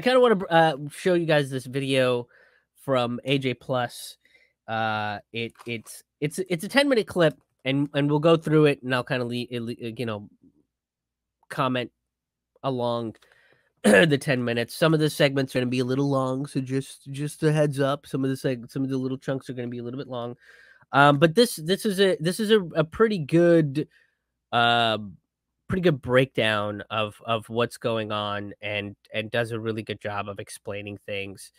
I kind of want to show you guys this video from AJ Plus. It's a 10-minute clip, and we'll go through it, and I'll kind of, you know, comment along the 10 minutes. Some of the segments are going to be a little long, so just a heads up. Some of the little chunks are going to be a little bit long. But this is a pretty good breakdown of what's going on, and does a really good job of explaining things.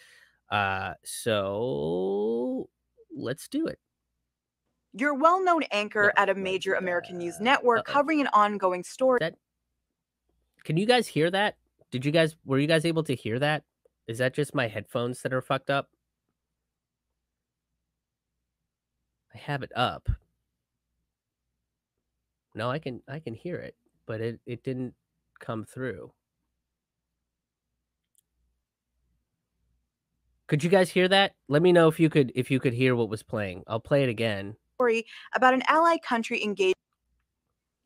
So let's do it. You're a well-known anchor at a major American news network covering an ongoing story. Can you guys hear that? Were you guys able to hear that? Is that just my headphones that are fucked up? I have it up. No, I can hear it, but it didn't come through. Could you guys hear that? Let me know if you could hear what was playing. I'll play it again. About an ally country engaged.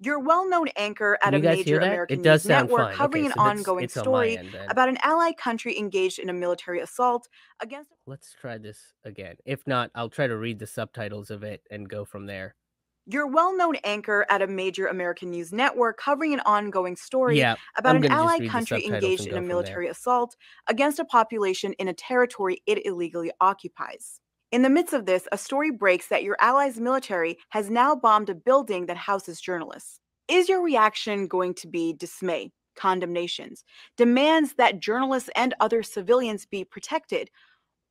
You're a well-known anchor at a major American news network covering an ongoing story about an ally country engaged in a military assault against. Let's try this again. If not, I'll try to read the subtitles of it and go from there. You're a well-known anchor at a major American news network covering an ongoing story about an ally country engaged in a military assault against a population in a territory it illegally occupies. In the midst of this, a story breaks that your allies' military has now bombed a building that houses journalists. Is your reaction going to be dismay, condemnations, demands that journalists and other civilians be protected?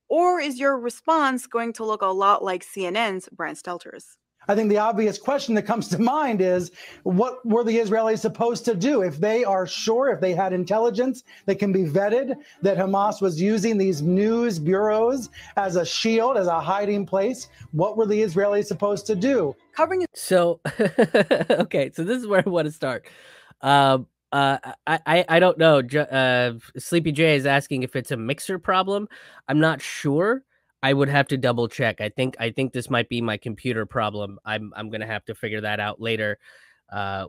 Or is your response going to look a lot like CNN's Brian Stelter's? I think the obvious question that comes to mind is, what were the Israelis supposed to do? If they are sure, if they had intelligence that can be vetted, that Hamas was using these news bureaus as a shield, as a hiding place, what were the Israelis supposed to do? So, okay, so this is where I want to start. I don't know. Sleepy J is asking if it's a mixer problem. I'm not sure. I would have to double check. I think this might be my computer problem. I'm gonna have to figure that out later,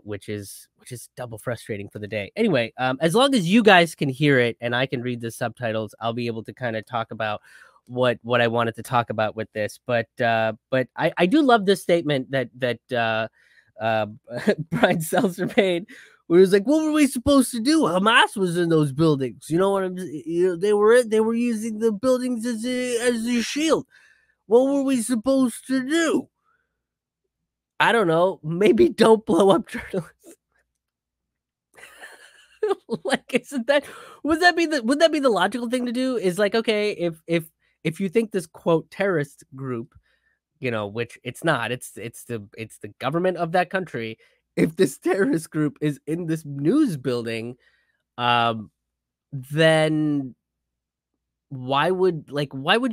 which is double frustrating for the day. Anyway, as long as you guys can hear it and I can read the subtitles, I'll be able to kind of talk about what I wanted to talk about with this. But I do love this statement that Brian Stelter made, where he was like, "What were we supposed to do? Hamas was in those buildings. You know what I'm? You know, they were using the buildings as a shield. What were we supposed to do? I don't know. Maybe don't blow up journalists." Like, isn't that? Would that be the logical thing to do? Is like, okay, if you think this quote terrorist group, you know, which it's not. It's the government of that country. If this terrorist group is in this news building, then why would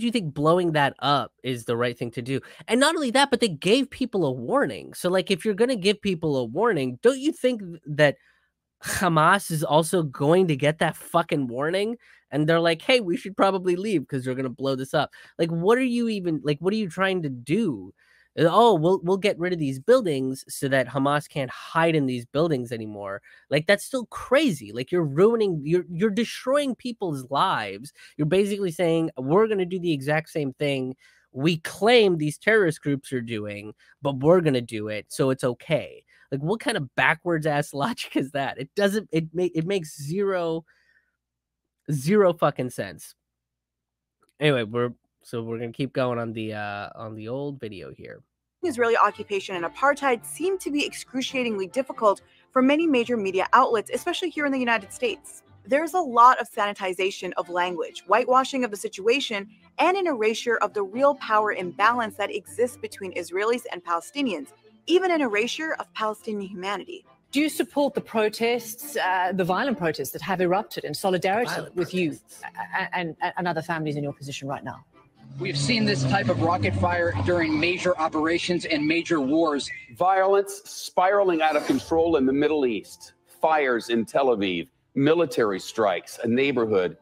you think blowing that up is the right thing to do? And not only that, but they gave people a warning. So like, if you're going to give people a warning, don't you think that Hamas is also going to get that fucking warning? And they're like, hey, we should probably leave because they're going to blow this up. Like, what are you trying to do? Oh, we'll get rid of these buildings so that Hamas can't hide in these buildings anymore. Like, that's still crazy. Like, you're destroying people's lives. You're basically saying, we're going to do the exact same thing we claim these terrorist groups are doing, but we're going to do it, so it's okay. Like, what kind of backwards ass logic is that? It doesn't, it makes zero fucking sense. Anyway, we're going to keep going on the old video here. Israeli occupation and apartheid seem to be excruciatingly difficult for many major media outlets, especially here in the United States. There's a lot of sanitization of language, whitewashing of the situation, and an erasure of the real power imbalance that exists between Israelis and Palestinians, even an erasure of Palestinian humanity. Do you support the protests, the violent protests that have erupted in solidarity with you and other families in your position right now? We've seen this type of rocket fire during major operations and major wars. Violence spiraling out of control in the Middle East. Fires in Tel Aviv. Military strikes. A neighborhood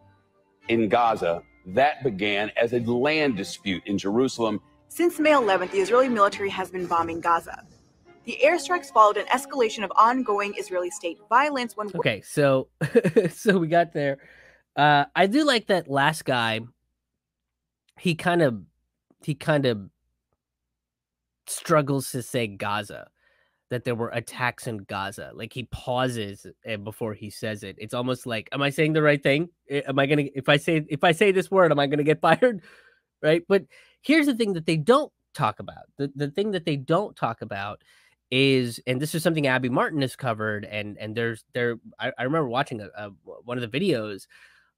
in Gaza. That began as a land dispute in Jerusalem. Since May 11th, the Israeli military has been bombing Gaza. The airstrikes followed an escalation of ongoing Israeli state violence when... Okay, so we got there. I do like that last guy. He kind of struggles to say Gaza, that there were attacks in Gaza. Like, he pauses before he says it. It's almost like, am I saying the right thing? Am I going to, if I say this word, am I going to get fired? Right. But here's the thing that they don't talk about. The thing that they don't talk about is, and this is something Abby Martin has covered. And I remember watching one of the videos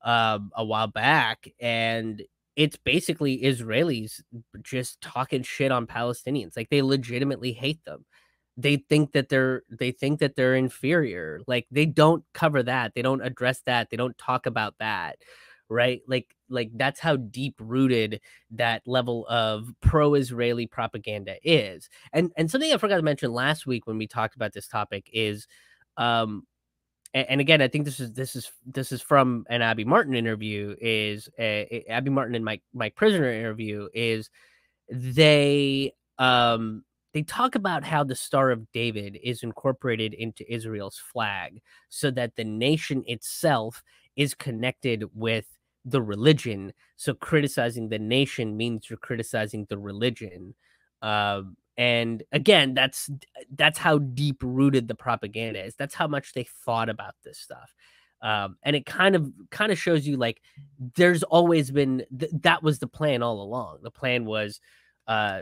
a while back, and it's basically Israelis just talking shit on Palestinians. Like, they legitimately hate them. They think that they're inferior. Like, they don't cover that. They don't address that. They don't talk about that. Right. Like that's how deep rooted that level of pro-Israeli propaganda is. And something I forgot to mention last week when we talked about this topic is, and again, I think this is from an Abby Martin interview, is Abby Martin and Mike Prisoner interview, is they talk about how the Star of David is incorporated into Israel's flag so that the nation itself is connected with the religion. So criticizing the nation means you're criticizing the religion. And again, that's how deep rooted the propaganda is. That's how much they thought about this stuff. And it kind of shows you, like, there's always been, that was the plan all along. The plan was,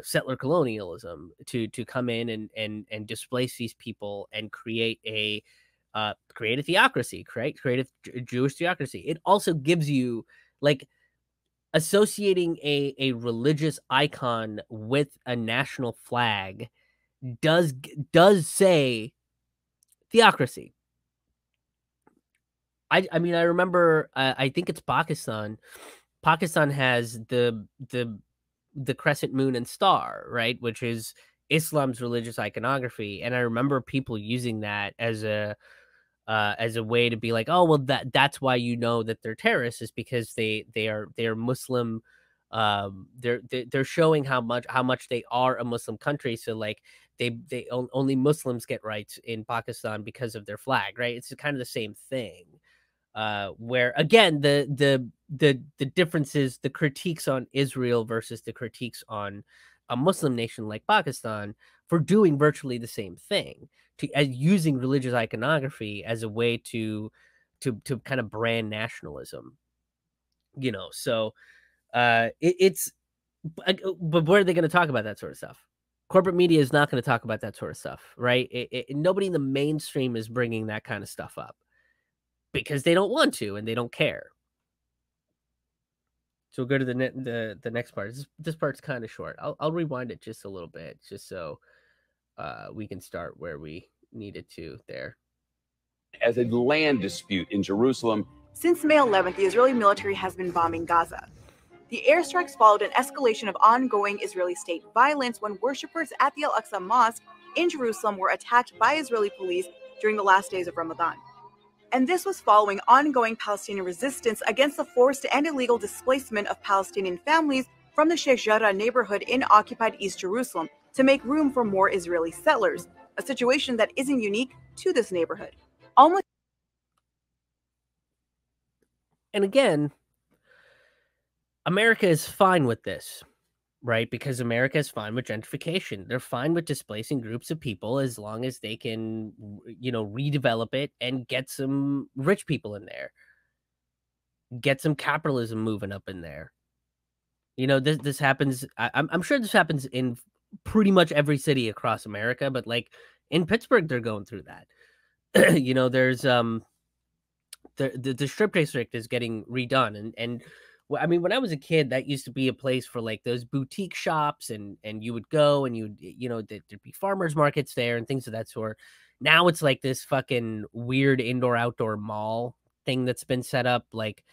settler colonialism to come in and displace these people and create a theocracy, create a Jewish theocracy. It also gives you, like, associating a religious icon with a national flag does say theocracy. I mean, I remember, I think it's Pakistan. Pakistan has the crescent moon and star, right, which is Islam's religious iconography. And I remember people using that as a way to be like, oh, well, that's why you know that they're terrorists, is because they are Muslim. They're showing how much they are a Muslim country. So, like, they only Muslims get rights in Pakistan because of their flag, right? It's kind of the same thing. Where again, the differences, the critiques on Israel versus the critiques on a Muslim nation like Pakistan for doing virtually the same thing, using religious iconography as a way to kind of brand nationalism, you know. So but where are they going to talk about that sort of stuff? Corporate media is not going to talk about that sort of stuff, right? Nobody in the mainstream is bringing that kind of stuff up, because they don't want to and they don't care. So we'll go to the next part. This part's kind of short. I'll rewind it just a little bit, just so we can start where we needed to there. As a land dispute in Jerusalem. Since May 11th, the Israeli military has been bombing Gaza. The airstrikes followed an escalation of ongoing Israeli state violence when worshippers at the Al-Aqsa Mosque in Jerusalem were attacked by Israeli police during the last days of Ramadan. And this was following ongoing Palestinian resistance against the forced and illegal displacement of Palestinian families from the Sheikh Jarrah neighborhood in occupied East Jerusalem to make room for more Israeli settlers, a situation that isn't unique to this neighborhood. And again, America is fine with this, right? Because America is fine with gentrification. They're fine with displacing groups of people as long as they can, you know, redevelop it and get some rich people in there, get some capitalism moving up in there. You know, this happens. I'm sure this happens in pretty much every city across America, but like in Pittsburgh, they're going through that. You know, there's the Strip District is getting redone, and I mean, when I was a kid, that used to be a place for like those boutique shops, and you would go and there'd be farmers markets there and things of that sort. Now it's like this fucking weird indoor-outdoor mall thing that's been set up. Like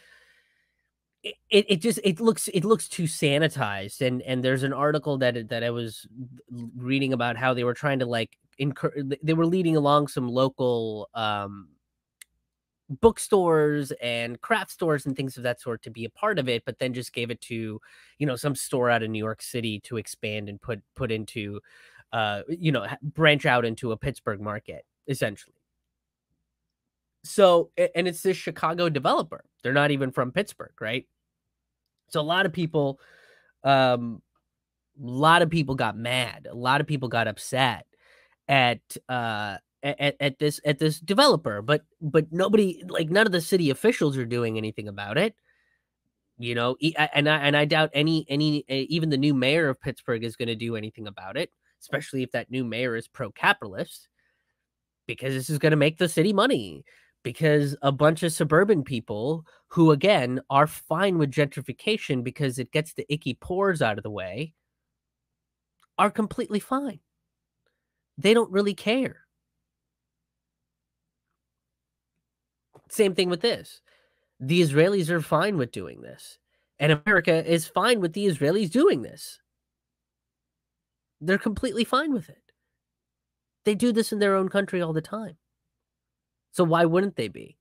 it just looks too sanitized. And there's an article that I was reading about how they were trying to they were leading along some local, bookstores and craft stores and things of that sort to be a part of it, but then just gave it to, you know, some store out of New York City to expand and put into, branch out into a Pittsburgh market, essentially. So, and it's this Chicago developer. They're not even from Pittsburgh, right? So a lot of people, got mad. A lot of people got upset at this developer, but nobody, like, none of the city officials are doing anything about it. You know, and I doubt any even the new mayor of Pittsburgh is going to do anything about it, especially if that new mayor is pro-capitalist, because this is going to make the city money, because a bunch of suburban people who, again, are fine with gentrification because it gets the icky pores out of the way, are completely fine. They don't really care. Same thing with this. The Israelis are fine with doing this, and America is fine with the Israelis doing this. They're completely fine with it. They do this in their own country all the time. So why wouldn't they be?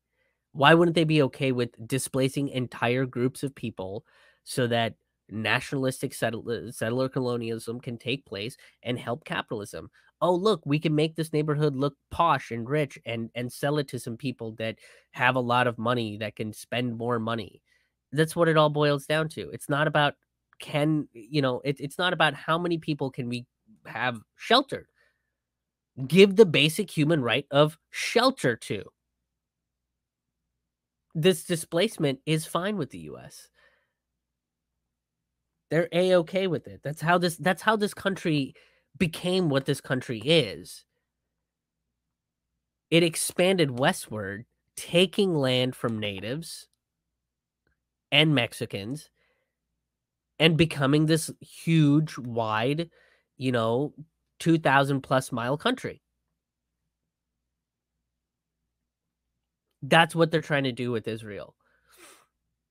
Why wouldn't they be okay with displacing entire groups of people so that nationalistic settler colonialism can take place and help capitalism? Oh, look, we can make this neighborhood look posh and rich and sell it to some people that have a lot of money, that can spend more money. That's what it all boils down to. It's not about it's not about how many people can we have sheltered. Give the basic human right of shelter to. This displacement is fine with the U.S. They're A-okay with it. That's how this country became what this country is. It expanded westward, taking land from natives and Mexicans and becoming this huge, wide, 2,000 plus mile country. That's what they're trying to do with Israel.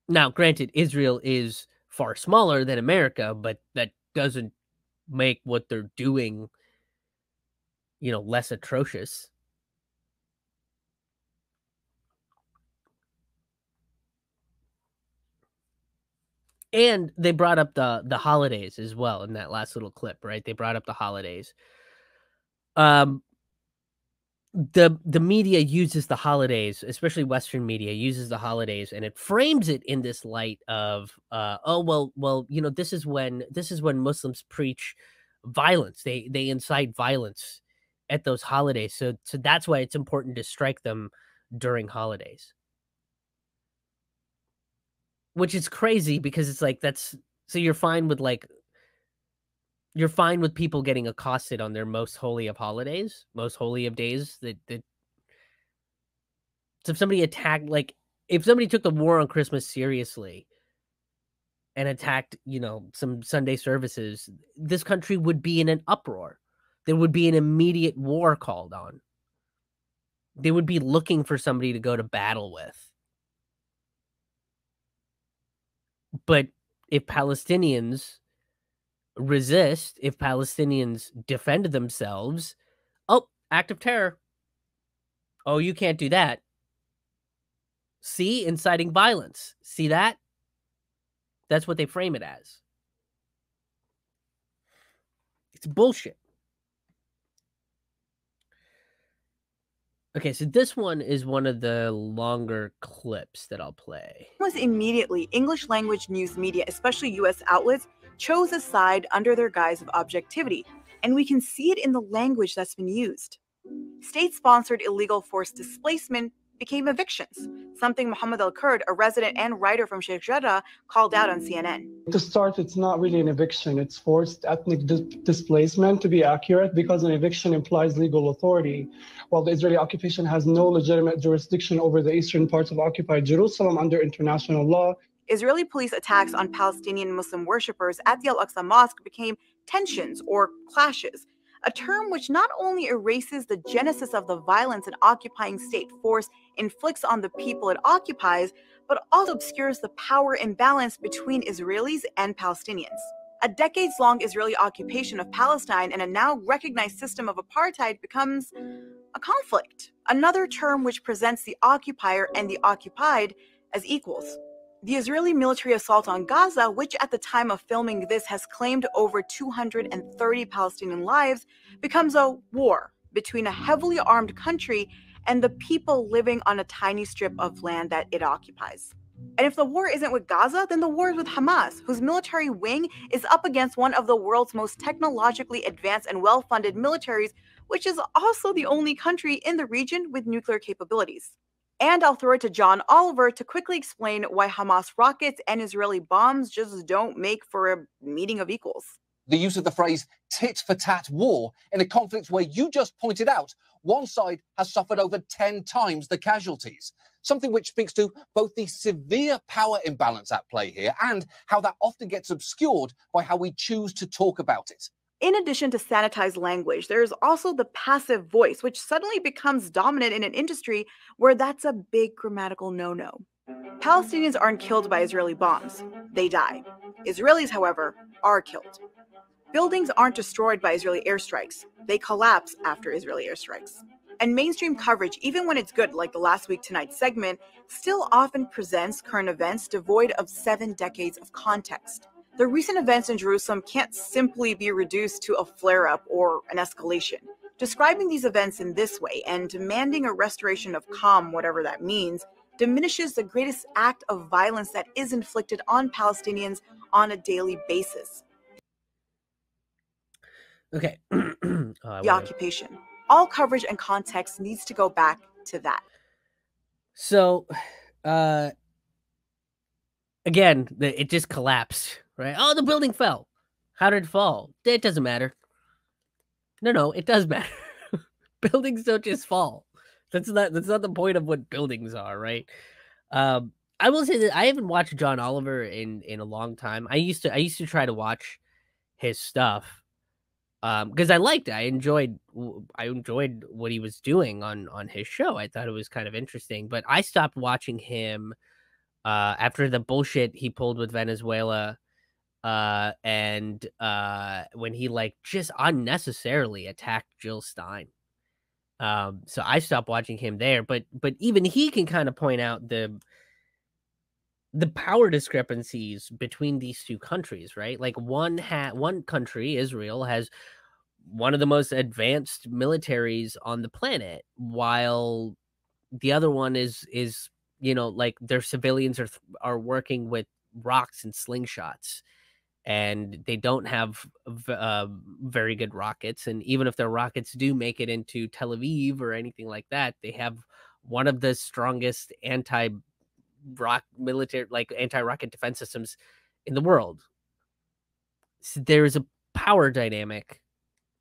Now, granted, Israel is far smaller than America, but that doesn't make what they're doing, less atrocious. And they brought up the holidays as well in that last little clip, right? They brought up the holidays. The media uses the holidays, especially Western media, uses the holidays, and it frames it in this light of, this is when Muslims preach violence. They incite violence at those holidays, so that's why it's important to strike them during holidays. Which is crazy, because it's like, you're fine with people getting accosted on their most holy of holidays, most holy of days. So if somebody attacked, if somebody took the war on Christmas seriously and attacked, some Sunday services, this country would be in an uproar. There would be an immediate war called on. They would be looking for somebody to go to battle with. But if Palestinians resist, if Palestinians defend themselves, oh, act of terror. Oh, you can't do that. See, inciting violence. See that? That's what they frame it as. It's bullshit. Okay, so this one is one of the longer clips that I'll play. Almost immediately, English language news media, especially U.S. outlets, chose a side under their guise of objectivity, and we can see it in the language that's been used. State-sponsored illegal forced displacement became evictions, something Muhammad al-Kurd, a resident and writer from Sheikh Jarrah, called out on CNN. To start, it's not really an eviction. It's forced ethnic displacement, to be accurate, because an eviction implies legal authority. While the Israeli occupation has no legitimate jurisdiction over the eastern parts of occupied Jerusalem under international law. Israeli police attacks on Palestinian Muslim worshippers at the Al-Aqsa Mosque became tensions or clashes, a term which not only erases the genesis of the violence an occupying state force inflicts on the people it occupies, but also obscures the power imbalance between Israelis and Palestinians. A decades-long Israeli occupation of Palestine and a now recognized system of apartheid becomes a conflict, another term which presents the occupier and the occupied as equals. The Israeli military assault on Gaza, which at the time of filming this has claimed over 230 Palestinian lives, becomes a war between a heavily armed country and the people living on a tiny strip of land that it occupies. And if the war isn't with Gaza, then the war is with Hamas, whose military wing is up against one of the world's most technologically advanced and well-funded militaries, which is also the only country in the region with nuclear capabilities. And I'll throw it to John Oliver to quickly explain why Hamas rockets and Israeli bombs just don't make for a meeting of equals. The use of the phrase tit-for-tat war in a conflict where you just pointed out one side has suffered over 10 times the casualties, something which speaks to both the severe power imbalance at play here and how that often gets obscured by how we choose to talk about it. In addition to sanitized language, there is also the passive voice, which suddenly becomes dominant in an industry where that's a big grammatical no-no. Palestinians aren't killed by Israeli bombs. They die. Israelis, however, are killed. Buildings aren't destroyed by Israeli airstrikes. They collapse after Israeli airstrikes. And mainstream coverage, even when it's good, like the Last Week Tonight segment, still often presents current events devoid of 7 decades of context. The recent events in Jerusalem can't simply be reduced to a flare-up or an escalation. Describing these events in this way and demanding a restoration of calm, whatever that means, diminishes the greatest act of violence that is inflicted on Palestinians on a daily basis. Okay. The occupation. All coverage and context needs to go back to that. So, again, it just collapsed. Right? Oh, the building fell. How did it fall? It doesn't matter. No, it does matter. Buildings don't just fall. That's not the point of what buildings are, right? I will say that I haven't watched John Oliver in a long time. I used to try to watch his stuff because I liked it. I enjoyed what he was doing on his show. I thought it was kind of interesting, but I stopped watching him after the bullshit he pulled with Venezuela. And when he just unnecessarily attacked Jill Stein. So I stopped watching him there, but even he can kind of point out the power discrepancies between these two countries, right? Like one country, Israel, has one of the most advanced militaries on the planet, while the other one is, their civilians are working with rocks and slingshots. And they don't have very good rockets. And even if their rockets do make it into Tel Aviv or anything like that, they have one of the strongest anti-rocket defense systems in the world. So there is a power dynamic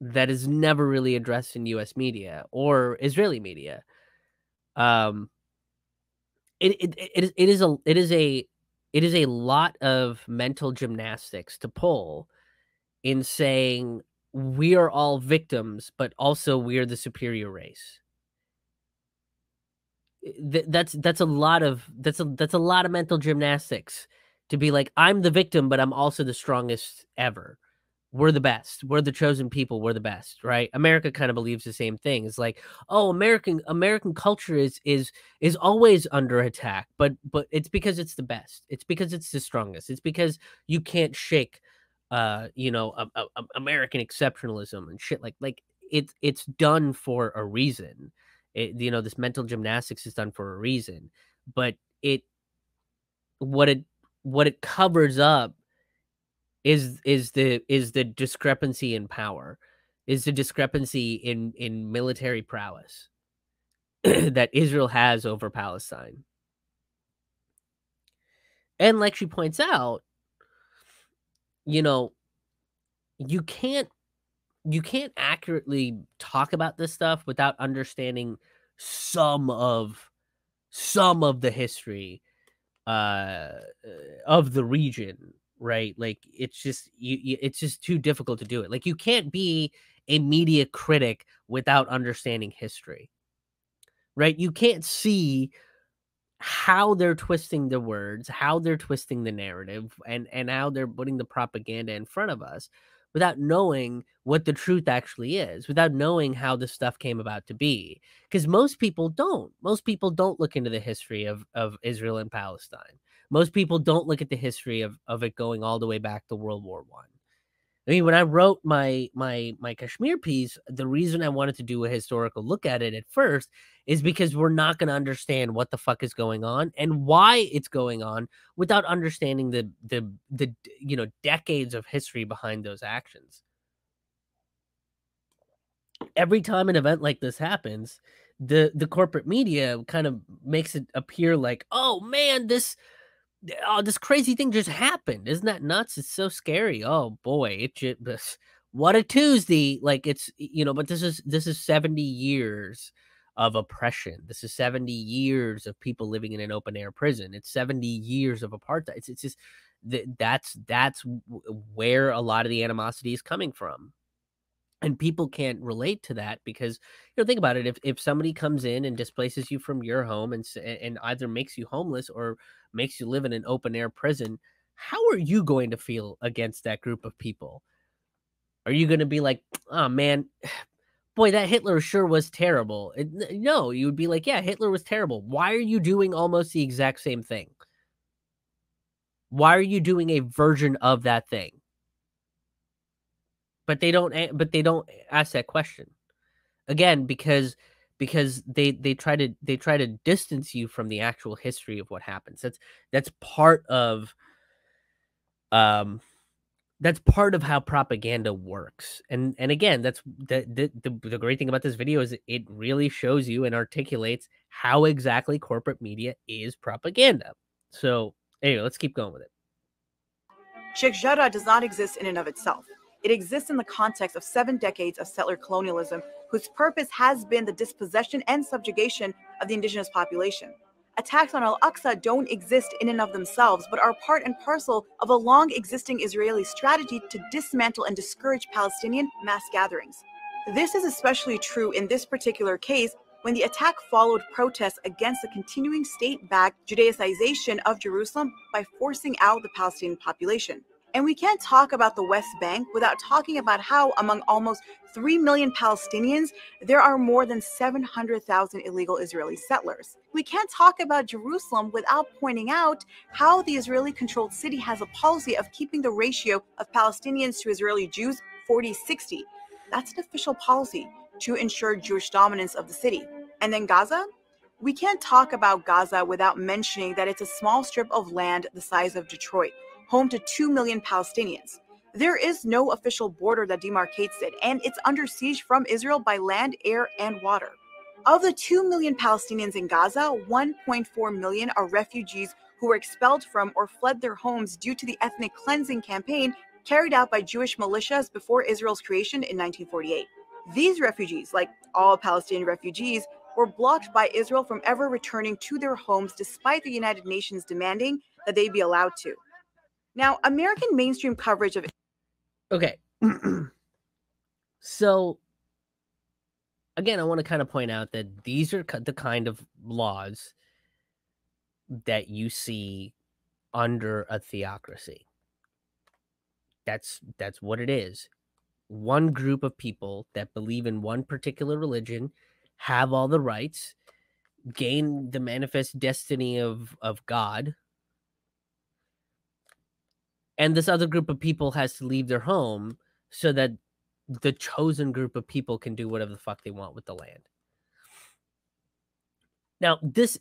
that is never really addressed in U.S. media or Israeli media. It is a lot of mental gymnastics to pull in saying we are all victims, but also we are the superior race. That's a lot of mental gymnastics to be like, I'm the victim, but I'm also the strongest ever. We're the best. We're the chosen people. We're the best, right? America kind of believes the same thing. It's like, oh, American culture is always under attack, but it's because it's the best. It's because it's the strongest. It's because you can't shake, American exceptionalism and shit like it's done for a reason. This mental gymnastics is done for a reason, but what it covers up is the discrepancy in power, is the discrepancy in military prowess that Israel has over Palestine. And like she points out, you can't accurately talk about this stuff without understanding some of the history of the region. Right? Like it's just too difficult to do it. Like you can't be a media critic without understanding history, right? You can't see how they're twisting the words, how they're twisting the narrative, and how they're putting the propaganda in front of us without knowing what the truth actually is, without knowing how this stuff came about to be. Because most people don't. Most people don't look into the history of Israel and Palestine. Most people don't look at the history of it going all the way back to World War I. I mean, when I wrote my Kashmir piece, the reason I wanted to do a historical look at it at first is because we're not going to understand what the fuck is going on and why it's going on without understanding the you know, decades of history behind those actions. Every time an event like this happens, the corporate media kind of makes it appear like, oh man, this crazy thing just happened. Isn't that nuts? It's so scary. Oh boy, what a Tuesday. Like, it's, you know, but this is 70 years of oppression. This is 70 years of people living in an open air prison. It's 70 years of apartheid. It's just that's where a lot of the animosity is coming from. And people can't relate to that because, you know, think about it. If somebody comes in and displaces you from your home and either makes you homeless or makes you live in an open air prison, how are you going to feel against that group of people? Are you going to be like, oh man, boy, that Hitler sure was terrible? No, you would be like, yeah, Hitler was terrible. Why are you doing almost the exact same thing? Why are you doing a version of that thing? But they don't ask that question, again, because they try to distance you from the actual history of what happens. That's part of how propaganda works. And again, that's the great thing about this video is it really shows you and articulates how exactly corporate media is propaganda. So anyway, let's keep going with it. Sheikh Jarrah does not exist in and of itself. It exists in the context of 7 decades of settler colonialism, whose purpose has been the dispossession and subjugation of the indigenous population. Attacks on Al-Aqsa don't exist in and of themselves, but are part and parcel of a long existing Israeli strategy to dismantle and discourage Palestinian mass gatherings. This is especially true in this particular case, when the attack followed protests against the continuing state-backed Judaization of Jerusalem by forcing out the Palestinian population. And we can't talk about the West Bank without talking about how, among almost 3 million Palestinians, there are more than 700,000 illegal Israeli settlers. We can't talk about Jerusalem without pointing out how the Israeli-controlled city has a policy of keeping the ratio of Palestinians to Israeli Jews 40-60. That's an official policy to ensure Jewish dominance of the city. And then Gaza? We can't talk about Gaza without mentioning that it's a small strip of land the size of Detroit, home to 2 million Palestinians. There is no official border that demarcates it, and it's under siege from Israel by land, air, and water. Of the 2 million Palestinians in Gaza, 1.4 million are refugees who were expelled from or fled their homes due to the ethnic cleansing campaign carried out by Jewish militias before Israel's creation in 1948. These refugees, like all Palestinian refugees, were blocked by Israel from ever returning to their homes despite the United Nations demanding that they be allowed to. Now, American mainstream coverage of... Okay. So, again, I want to kind of point out that these are the kind of laws that you see under a theocracy. That's what it is. One group of people that believe in one particular religion have all the rights, gain the manifest destiny of God, and this other group of people has to leave their home so that the chosen group of people can do whatever the fuck they want with the land. Now, this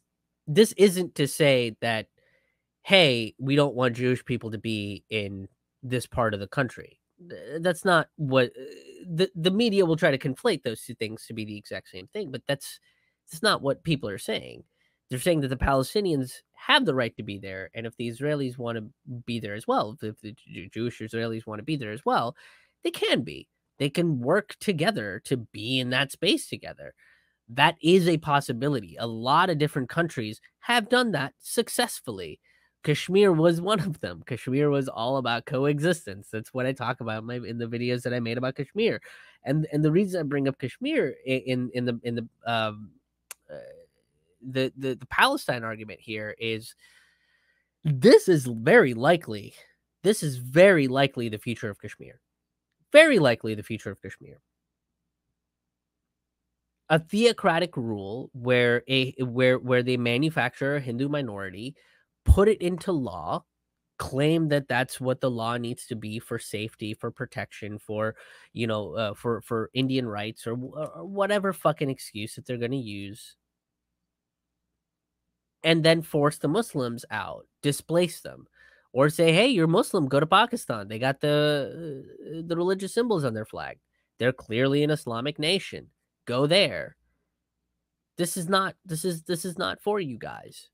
isn't to say that, hey, we don't want Jewish people to be in this part of the country. That's not what the media will try to conflate those two things to be the exact same thing, but that's not what people are saying. They're saying that the Palestinians have the right to be there, and if the Israelis want to be there as well, if the Jewish Israelis want to be there as well, they can be. They can work together to be in that space together. That is a possibility. A lot of different countries have done that successfully. Kashmir was one of them. Kashmir was all about coexistence. That's what I talk about in the videos that I made about Kashmir, and the reason I bring up Kashmir in the Palestine argument here is this is very likely the future of Kashmir. Very likely the future of Kashmir. A theocratic rule where they manufacture a Hindu minority, put it into law, claim that that's what the law needs to be for safety, for protection, for, you know, for Indian rights, or whatever fucking excuse that they're going to use, and then force the Muslims out, displace them, or say, hey, you're Muslim, go to Pakistan. They got the religious symbols on their flag. They're clearly an Islamic nation. Go there. This is not for you guys.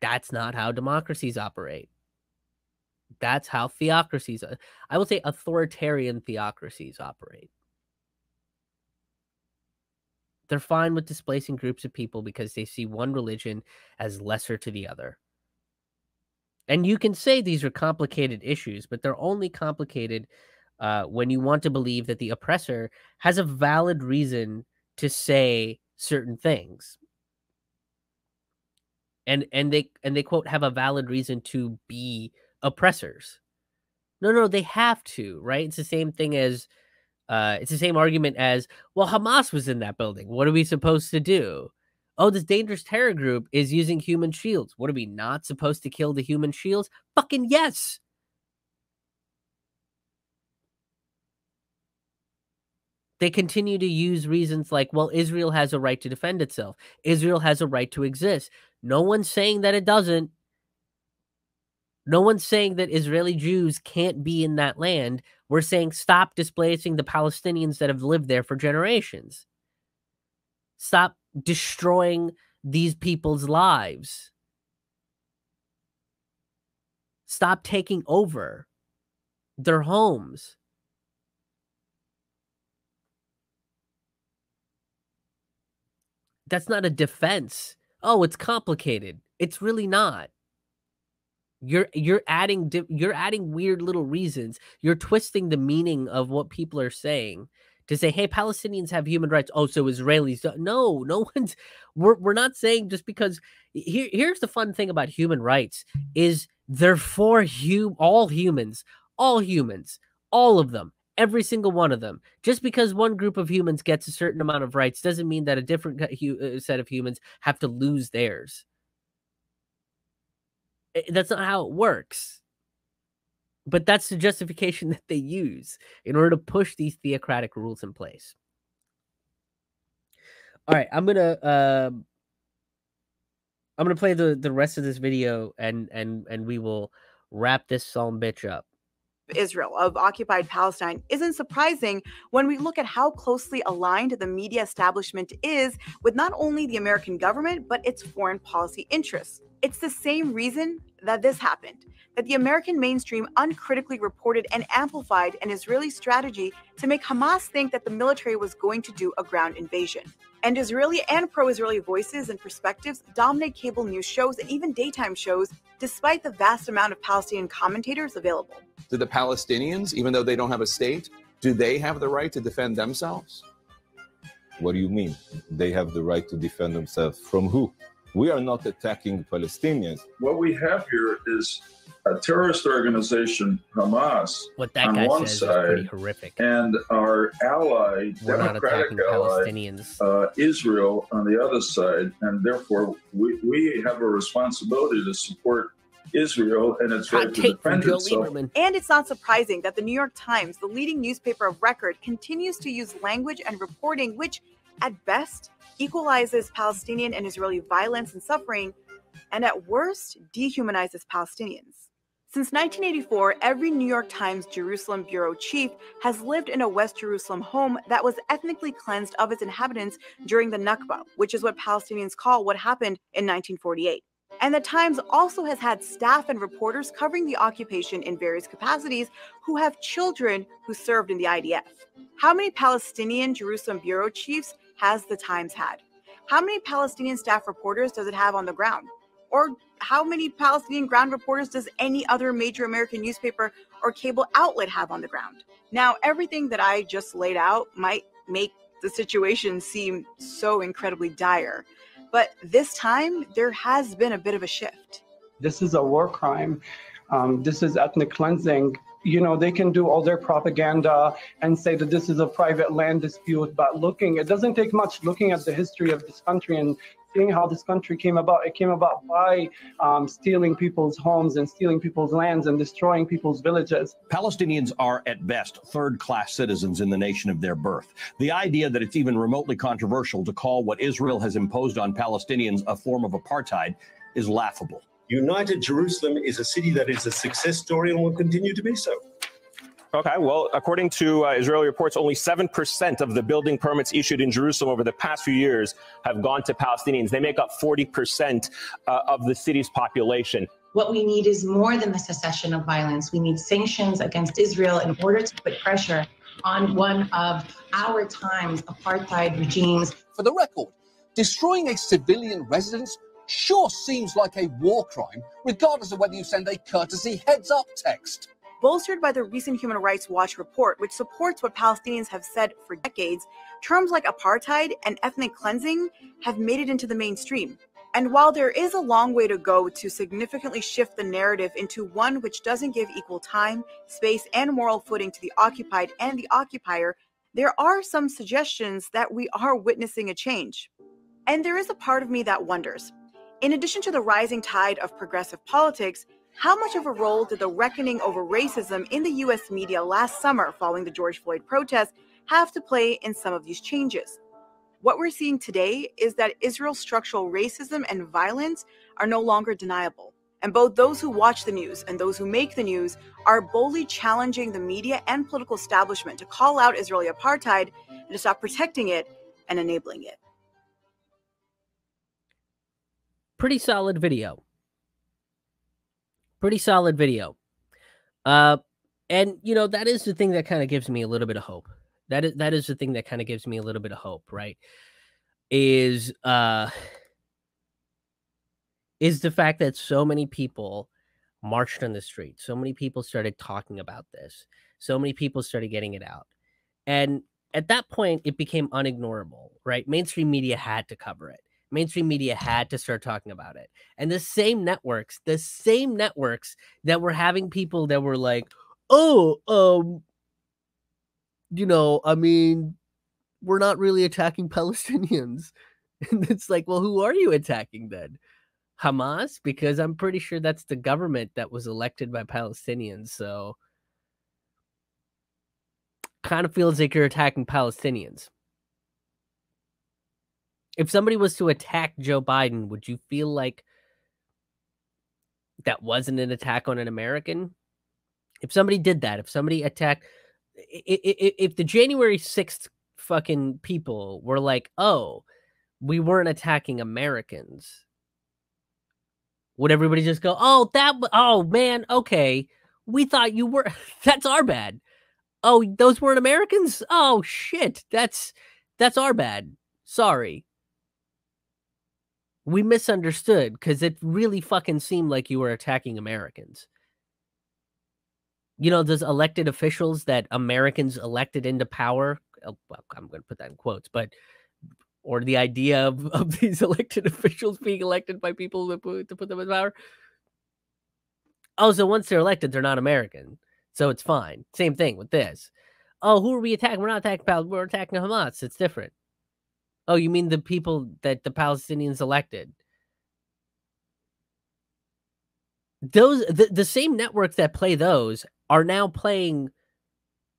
That's not how democracies operate. That's how theocracies, I will say authoritarian theocracies, operate. They're fine with displacing groups of people because they see one religion as lesser to the other. And you can say these are complicated issues, but they're only complicated when you want to believe that the oppressor has a valid reason to say certain things. And they quote, have a valid reason to be oppressors. No, they have to, right? It's the same thing as, it's the same argument as, well, Hamas was in that building. What are we supposed to do? Oh, this dangerous terror group is using human shields. What, are we not supposed to kill the human shields? Fucking yes. They continue to use reasons like, well, Israel has a right to defend itself. Israel has a right to exist. No one's saying that it doesn't. No one's saying that Israeli Jews can't be in that land. We're saying stop displacing the Palestinians that have lived there for generations. Stop destroying these people's lives. Stop taking over their homes. That's not a defense. Oh, it's complicated. It's really not. You're adding weird little reasons. You're twisting the meaning of what people are saying to say, hey, Palestinians have human rights. Oh, so Israelis don't. No one's. We're not saying just because. Here's the fun thing about human rights is they're for all humans, all of them. Every single one of them. Just because one group of humans gets a certain amount of rights doesn't mean that a different set of humans have to lose theirs. That's not how it works. But that's the justification that they use in order to push these theocratic rules in place. All right, I'm gonna play the rest of this video and we will wrap this son bitch up. Israel, of occupied Palestine, isn't surprising when we look at how closely aligned the media establishment is with not only the American government, but its foreign policy interests. It's the same reason that this happened, that the American mainstream uncritically reported and amplified an Israeli strategy to make Hamas think that the military was going to do a ground invasion. And Israeli and pro-Israeli voices and perspectives dominate cable news shows and even daytime shows, despite the vast amount of Palestinian commentators available. Do the Palestinians, even though they don't have a state, do they have the right to defend themselves? What do you mean? They have the right to defend themselves from who? We are not attacking Palestinians. What we have here is a terrorist organization, Hamas, what that on one side, horrific, and our ally, democratic ally, Israel, on the other side. And therefore, we have a responsibility to support Israel and its right to defend itself. And it's not surprising that the New York Times, the leading newspaper of record, continues to use language and reporting which, at best, equalizes Palestinian and Israeli violence and suffering, and at worst, dehumanizes Palestinians. Since 1984, every New York Times Jerusalem bureau chief has lived in a West Jerusalem home that was ethnically cleansed of its inhabitants during the Nakba, which is what Palestinians call what happened in 1948. And the Times also has had staff and reporters covering the occupation in various capacities who have children who served in the IDF. How many Palestinian Jerusalem bureau chiefs has the Times had? How many Palestinian staff reporters does it have on the ground? Or how many Palestinian ground reporters does any other major American newspaper or cable outlet have on the ground? Now, everything that I just laid out might make the situation seem so incredibly dire, but this time there has been a bit of a shift. This is a war crime. This is ethnic cleansing. You know, they can do all their propaganda and say that this is a private land dispute, but it doesn't take much looking at the history of this country and thing, how this country came about. It came about by stealing people's homes and stealing people's lands and destroying people's villages. Palestinians are at best third-class citizens in the nation of their birth. The idea that it's even remotely controversial to call what Israel has imposed on Palestinians a form of apartheid is laughable. United Jerusalem is a city that is a success story and will continue to be so. Okay, well, according to Israeli reports, only 7% of the building permits issued in Jerusalem over the past few years have gone to Palestinians. They make up 40% of the city's population. What we need is more than the cessation of violence. We need sanctions against Israel in order to put pressure on one of our time's apartheid regimes. For the record, destroying a civilian residence sure seems like a war crime, regardless of whether you send a courtesy heads-up text. Bolstered by the recent Human Rights Watch report, which supports what Palestinians have said for decades, terms like apartheid and ethnic cleansing have made it into the mainstream. And while there is a long way to go to significantly shift the narrative into one which doesn't give equal time, space, and moral footing to the occupied and the occupier, there are some suggestions that we are witnessing a change. And there is a part of me that wonders, in addition to the rising tide of progressive politics, how much of a role did the reckoning over racism in the U.S. media last summer following the George Floyd protests have to play in some of these changes? What we're seeing today is that Israel's structural racism and violence are no longer deniable. And both those who watch the news and those who make the news are boldly challenging the media and political establishment to call out Israeli apartheid and to stop protecting it and enabling it. Pretty solid video. Pretty solid video. And, you know, that is the thing that kind of gives me a little bit of hope. That is the thing that kind of gives me a little bit of hope, right? Is the fact that so many people marched on the street. So many people started talking about this. So many people started getting it out. And at that point, it became unignorable, right? Mainstream media had to cover it. Mainstream media had to start talking about it. And the same networks that were having people that were like, oh, you know, I mean, we're not really attacking Palestinians. And it's like, well, who are you attacking then? Hamas? Because I'm pretty sure that's the government that was elected by Palestinians. So kind of feels like you're attacking Palestinians. If somebody was to attack Joe Biden, would you feel like that wasn't an attack on an American? If somebody did that, if somebody attacked, if the January 6th fucking people were like, oh, we weren't attacking Americans, would everybody just go, oh, oh man, okay, we thought you were, that's our bad. Oh, those weren't Americans? Oh shit, that's our bad. Sorry. We misunderstood because it really fucking seemed like you were attacking Americans. You know, those elected officials that Americans elected into power. Oh, well, I'm going to put that in quotes, but or the idea of these elected officials being elected by people to put them in power. Oh, so once they're elected, they're not American. So it's fine. Same thing with this. Oh, who are we attacking? We're not attacking Palestine. We're attacking Hamas. It's different. Oh, you mean the people that the Palestinians elected? Those the same networks that play those are now playing,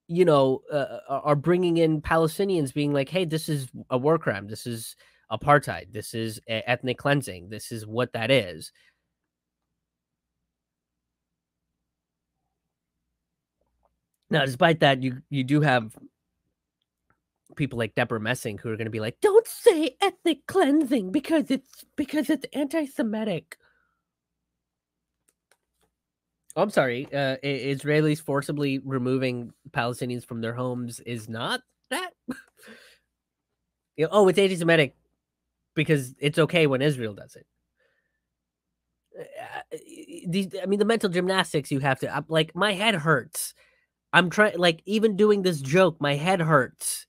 you know, are bringing in Palestinians being like, hey, this is a war crime. This is apartheid. This is ethnic cleansing. This is what that is. Now, despite that, you do have people like Deborah Messing who are going to be like, don't say ethnic cleansing because it's anti-Semitic. Oh, I'm sorry. Israelis forcibly removing Palestinians from their homes is not that. You know, oh, it's anti-Semitic because it's okay when Israel does it. I mean, the mental gymnastics you have to, like, my head hurts. I'm trying, like, even doing this joke, my head hurts.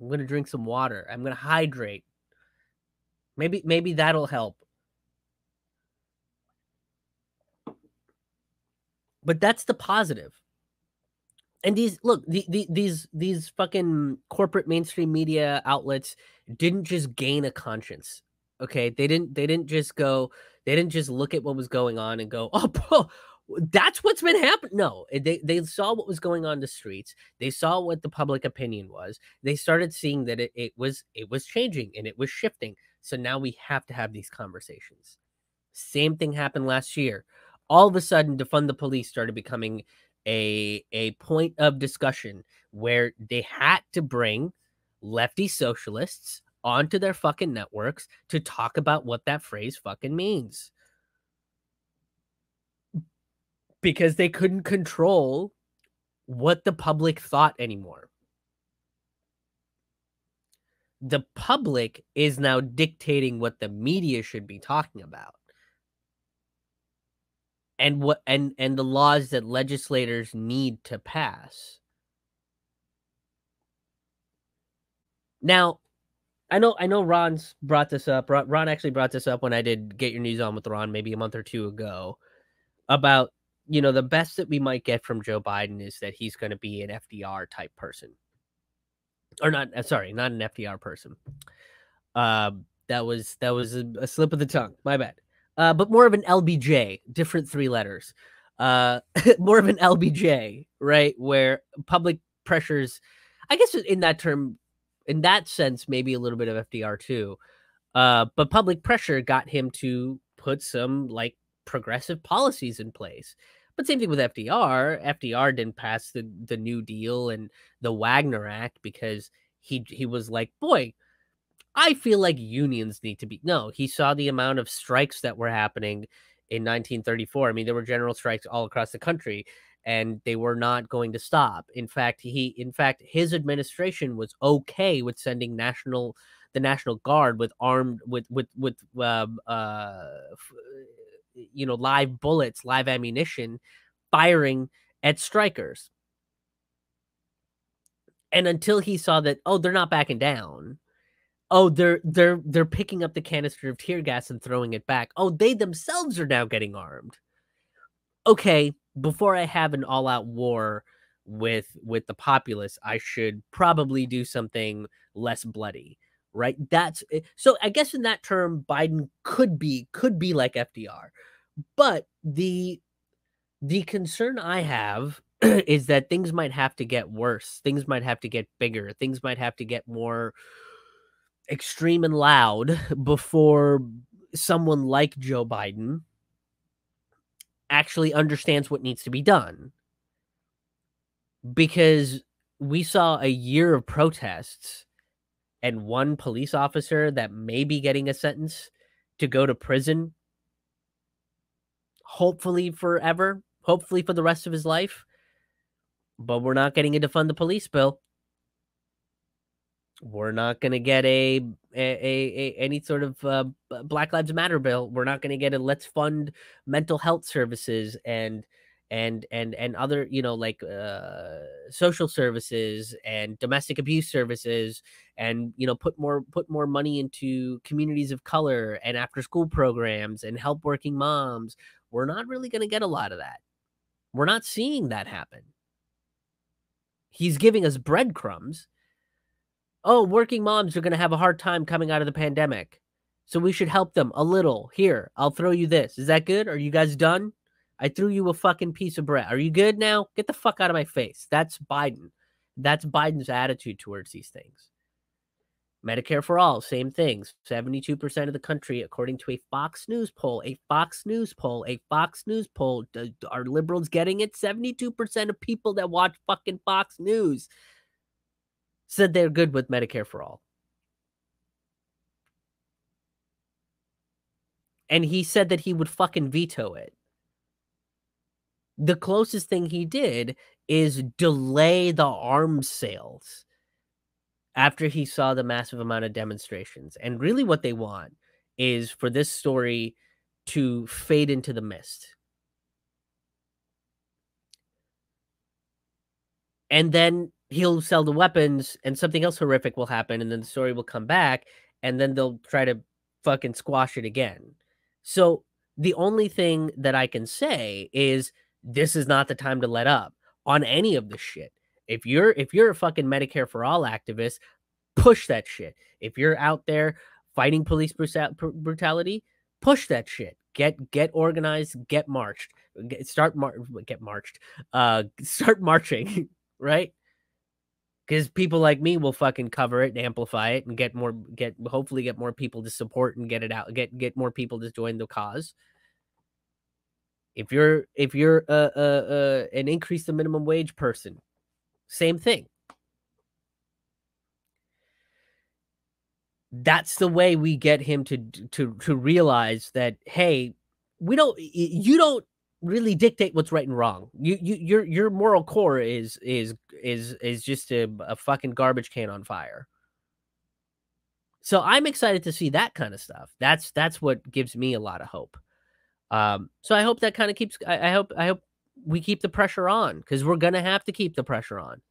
I'm going to drink some water. I'm going to hydrate. Maybe that'll help. But that's the positive. And these, look, these fucking corporate mainstream media outlets didn't just gain a conscience. Okay, they didn't just look at what was going on and go, oh, bro, that's what's been happening. No, they saw what was going on in the streets. They saw what the public opinion was. They started seeing that it was changing and it was shifting. So now we have to have these conversations. Same thing happened last year. All of a sudden, defund the police started becoming a point of discussion where they had to bring lefty socialists onto their fucking networks to talk about what that phrase fucking means, because they couldn't control what the public thought anymore. The public is now dictating what the media should be talking about, and what and the laws that legislators need to pass. Now, I know Ron's brought this up. Ron actually brought this up when I did Get Your News On with Ron maybe a month or two ago, about, you know, the best that we might get from Joe Biden is that he's going to be an FDR type person. Or not, sorry, not an FDR person. That was a slip of the tongue. My bad. But more of an LBJ, different three letters. More of an LBJ, right? Where public pressures, I guess in that term, in that sense, maybe a little bit of FDR too. But public pressure got him to put some like progressive policies in place. But same thing with FDR. FDR didn't pass the New Deal and the Wagner Act because he was like, boy, I feel like unions need to be... No, he saw the amount of strikes that were happening in 1934. I mean, there were general strikes all across the country, and they were not going to stop. In fact, his administration was okay with sending the National Guard with armed with live bullets, live ammunition, firing at strikers. And until he saw that, oh, they're not backing down. Oh, they're picking up the canister of tear gas and throwing it back. Oh, they themselves are now getting armed. Okay, before I have an all-out war with the populace, I should probably do something less bloody, right? That's so. I guess in that term, Biden could be like FDR, but the concern I have is that things might have to get worse. Things might have to get bigger. Things might have to get more extreme and loud before someone like Joe Biden actually understands what needs to be done. Because we saw a year of protests and one police officer that may be getting a sentence to go to prison, hopefully forever, hopefully for the rest of his life. But we're not getting a defund the police bill. We're not going to get any sort of Black Lives Matter bill. We're not going to get a let's fund mental health services and other, you know, like social services and domestic abuse services, and, you know, put more money into communities of color and after school programs and help working moms. We're not really going to get a lot of that. We're not seeing that happen. He's giving us breadcrumbs. Oh, working moms are going to have a hard time coming out of the pandemic, so we should help them a little. Here, I'll throw you this. Is that good? Are you guys done? I threw you a fucking piece of bread. Are you good now? Get the fuck out of my face. That's Biden. That's Biden's attitude towards these things. Medicare for all, same things. 72% of the country, according to a Fox News poll. Are liberals getting it? 72% of people that watch fucking Fox News said they're good with Medicare for all. And he said that he would fucking veto it. The closest thing he did is delay the arms sales after he saw the massive amount of demonstrations. And really what they want is for this story to fade into the mist. And then he'll sell the weapons and something else horrific will happen. And then the story will come back and then they'll try to fucking squash it again. So the only thing that I can say is this is not the time to let up. on any of this shit. If you're a fucking Medicare for All activist, push that shit. If you're out there fighting police brutality, push that shit. Get organized, get marched, start marching, right? Because people like me will fucking cover it and amplify it and hopefully get more people to support and get it out, get more people to join the cause. If you're an increase the minimum wage person, same thing. That's the way we get him to realize that, hey, you don't really dictate what's right and wrong. Your moral core is just a fucking garbage can on fire. So I'm excited to see that kind of stuff. That's what gives me a lot of hope. So I hope that kind of keeps. I hope we keep the pressure on, because we're gonna have to keep the pressure on.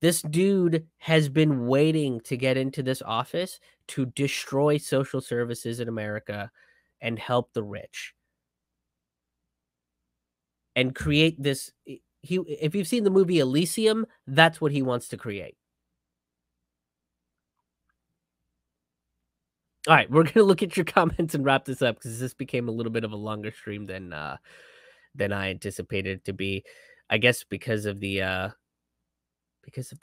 This dude has been waiting to get into this office to destroy social services in America and help the rich and create this. If you've seen the movie Elysium, that's what he wants to create. All right, we're going to look at your comments and wrap this up, because this became a little bit of a longer stream than I anticipated it to be. I guess because of the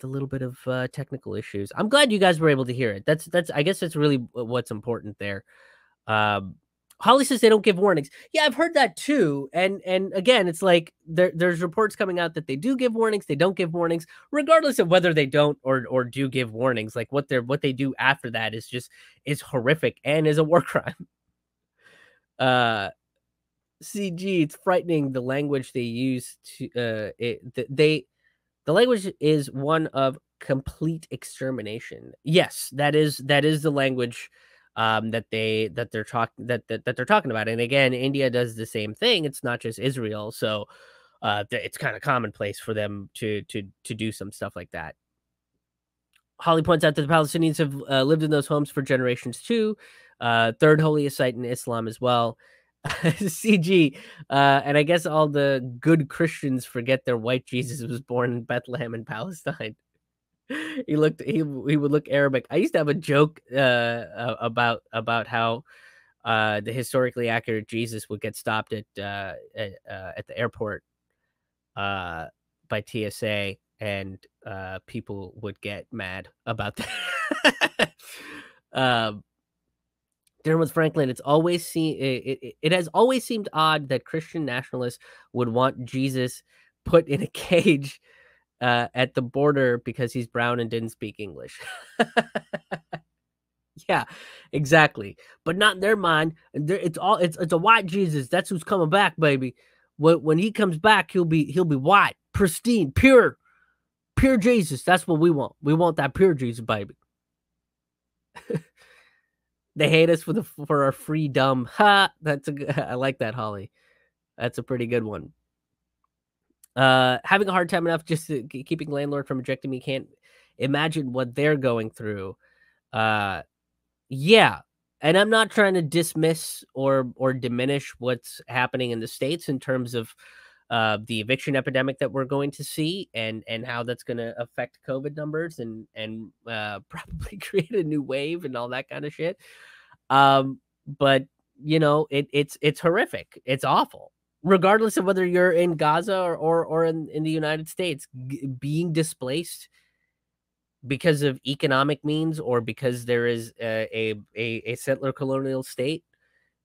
little bit of technical issues. I'm glad you guys were able to hear it. That's I guess that's really what's important there. Holly says they don't give warnings. Yeah, I've heard that too. And again, it's like there's reports coming out that they do give warnings, they don't give warnings, regardless of whether they don't or do give warnings. Like what they do after that is horrific and is a war crime. CG, it's frightening the language they use to the language is one of complete extermination. Yes, that is the language that they're talking about. And again, India does the same thing. It's not just Israel, so it's kind of commonplace for them to do some stuff like that. Holly points out that the Palestinians have lived in those homes for generations too. Third holiest site in Islam as well. CG, and I guess all the good Christians forget their white Jesus was born in Bethlehem in Palestine. He would look Arabic. I used to have a joke about how the historically accurate Jesus would get stopped at the airport by TSA, and people would get mad about that. Dinner with Franklin, it has always seemed odd that Christian nationalists would want Jesus put in a cage at the border because he's brown and didn't speak English. Yeah, exactly. But not in their mind. It's a white Jesus. That's who's coming back, baby. When he comes back, he'll be white, pristine, pure Jesus. That's what we want. We want that pure Jesus, baby. They hate us for our free dumb. Ha! I like that, Holly. That's a pretty good one. Having a hard time enough just keeping landlord from rejecting me. Can't imagine what they're going through. Yeah, and I'm not trying to dismiss or diminish what's happening in the States in terms of the eviction epidemic that we're going to see and how that's going to affect COVID numbers and probably create a new wave and all that kind of shit. But you know, it's horrific. It's awful. Regardless of whether you're in Gaza or in the United States, being displaced because of economic means or because there is a settler colonial state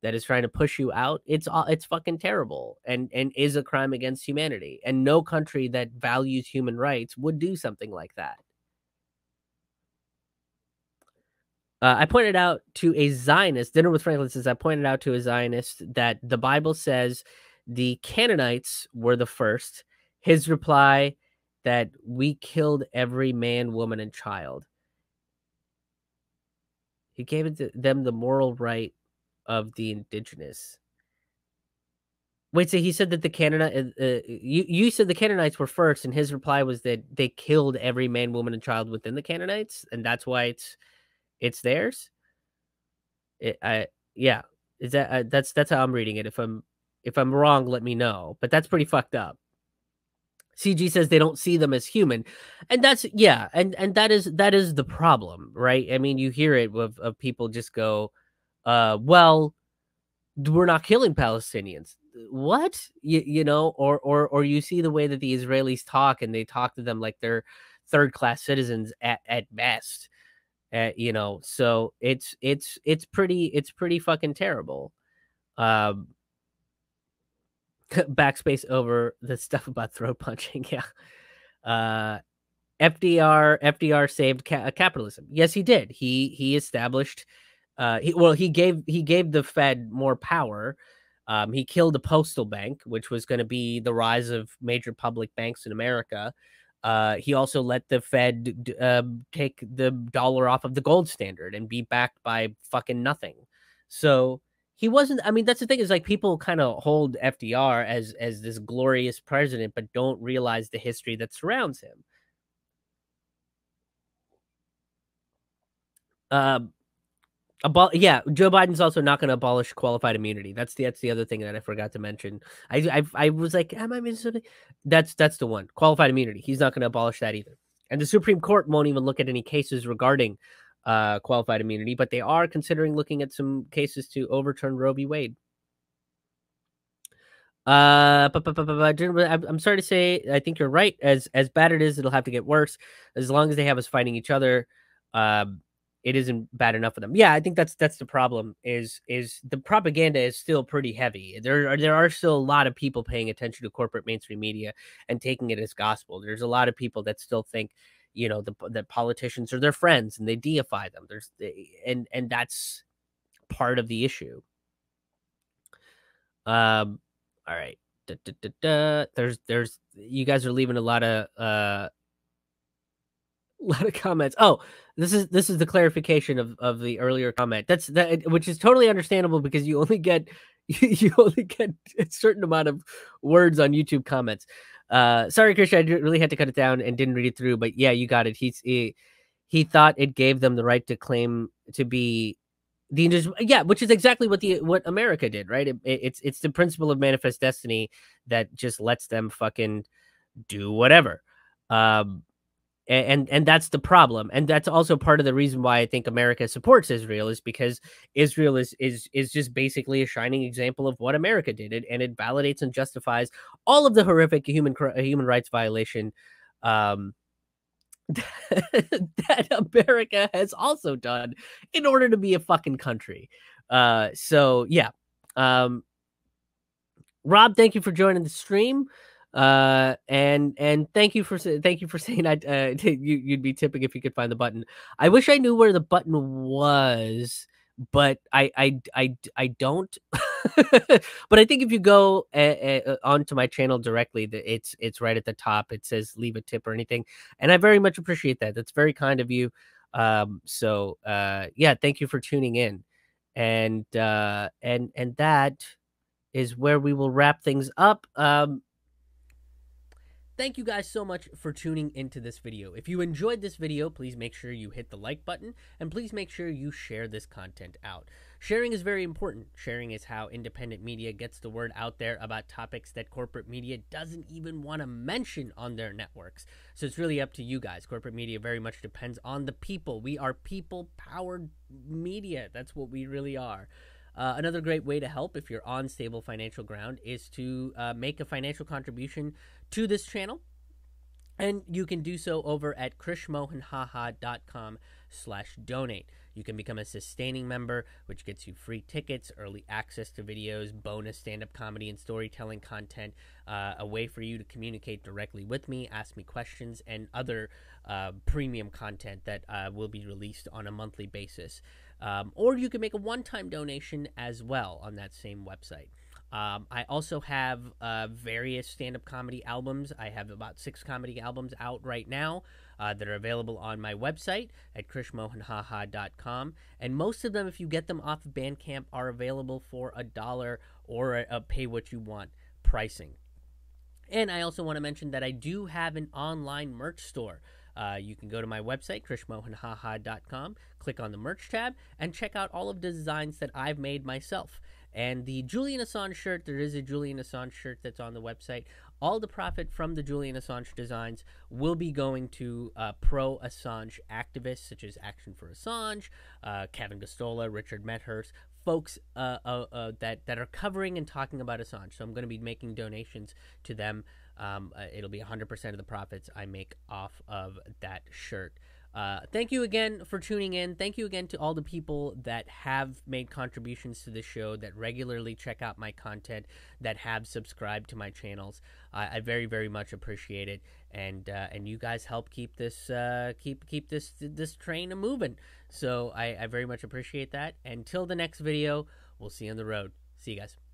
that is trying to push you out, it's fucking terrible and is a crime against humanity. And no country that values human rights would do something like that. I pointed out to a Zionist, Dinner with Franklin says, I pointed out to a Zionist that the Bible says the Canaanites were the first. His reply, that we killed every man, woman, and child. He gave it to them the moral right of the indigenous. Wait, so he said that the Canaanites, you said the Canaanites were first, and his reply was that they killed every man, woman, and child within the Canaanites, and that's why it's theirs. Yeah, is that that's how I'm reading it. If I'm wrong, let me know. But that's pretty fucked up. CG says they don't see them as human. And that's, yeah. And that is the problem, right? I mean, you hear it of people just go, well, we're not killing Palestinians. What? You know, or you see the way that the Israelis talk, and they talk to them like they're third-class citizens at best, you know. So it's pretty fucking terrible. Backspace over the stuff about throat punching. Yeah. FDR saved capitalism. Yes, he did. He established, he gave the Fed more power. He killed a postal bank, which was going to be the rise of major public banks in America. He also let the Fed take the dollar off of the gold standard and be backed by fucking nothing. So he wasn't, I mean, that's the thing, is like people kind of hold FDR as this glorious president, but don't realize the history that surrounds him. Yeah, Joe Biden's also not going to abolish qualified immunity. That's the other thing that I forgot to mention. I was like, am I missing something? That's the one. Qualified immunity. He's not going to abolish that either. And the Supreme Court won't even look at any cases regarding qualified immunity, but they are considering looking at some cases to overturn Roe v. Wade. I'm sorry to say, I think you're right. As bad it is, it'll have to get worse. As long as they have us fighting each other, it isn't bad enough for them. Yeah, I think that's the problem, is the propaganda is still pretty heavy. There are still a lot of people paying attention to corporate mainstream media and taking it as gospel. There's a lot of people that still think, you know, that politicians are their friends and they deify them. And that's part of the issue. All right. There's you guys are leaving a lot of comments. Oh, this is the clarification of the earlier comment. Which is totally understandable, because you only get a certain amount of words on YouTube comments. Sorry, Krish, I really had to cut it down and didn't read it through, but yeah, you got it. He thought it gave them the right to claim to be the indigenous. Yeah, which is exactly what America did, right? It's the principle of manifest destiny that just lets them fucking do whatever. And that's the problem. And that's also part of the reason why I think America supports Israel, is because Israel is just basically a shining example of what America did. And it validates and justifies all of the horrific human rights violation that America has also done in order to be a fucking country. So, yeah. Rob, thank you for joining the stream. And thank you for saying that you'd be tipping if you could find the button. I wish I knew where the button was, but I don't. But I think if you go onto my channel directly, it's right at the top. It says leave a tip or anything, and I very much appreciate that. That's very kind of you. Yeah, thank you for tuning in, and that is where we will wrap things up. Thank you guys so much for tuning into this video. If you enjoyed this video, please make sure you hit the like button, and please make sure you share this content out. Sharing is very important. Sharing is how independent media gets the word out there about topics that corporate media doesn't even want to mention on their networks. So it's really up to you guys. Corporate media very much depends on the people. We are people-powered media. That's what we really are. Another great way to help if you're on stable financial ground is to make a financial contribution to this channel. And you can do so over at krishmohanhaha.com/donate. You can become a sustaining member, which gets you free tickets, early access to videos, bonus stand-up comedy and storytelling content, a way for you to communicate directly with me, ask me questions, and other premium content that will be released on a monthly basis. Or you can make a one-time donation as well on that same website. I also have various stand-up comedy albums. I have about 6 comedy albums out right now that are available on my website at krishmohanhaha.com. And most of them, if you get them off of Bandcamp, are available for $1 or a pay-what-you-want pricing. And I also want to mention that I do have an online merch store. You can go to my website, krishmohanhaha.com, click on the merch tab, and check out all of the designs that I've made myself. And the Julian Assange shirt, there is a Julian Assange shirt that's on the website. all the profit from the Julian Assange designs will be going to pro-Assange activists such as Action for Assange, Kevin Gostola, Richard Methurst, folks that are covering and talking about Assange. So I'm going to be making donations to them. It'll be 100% of the profits I make off of that shirt. Thank you again for tuning in. Thank you again to all the people that have made contributions to the show, that regularly check out my content, that have subscribed to my channels. I very, very much appreciate it, and you guys help keep this keep this train a-moving. So I very much appreciate that. Until the next video, we'll see you on the road. See you guys.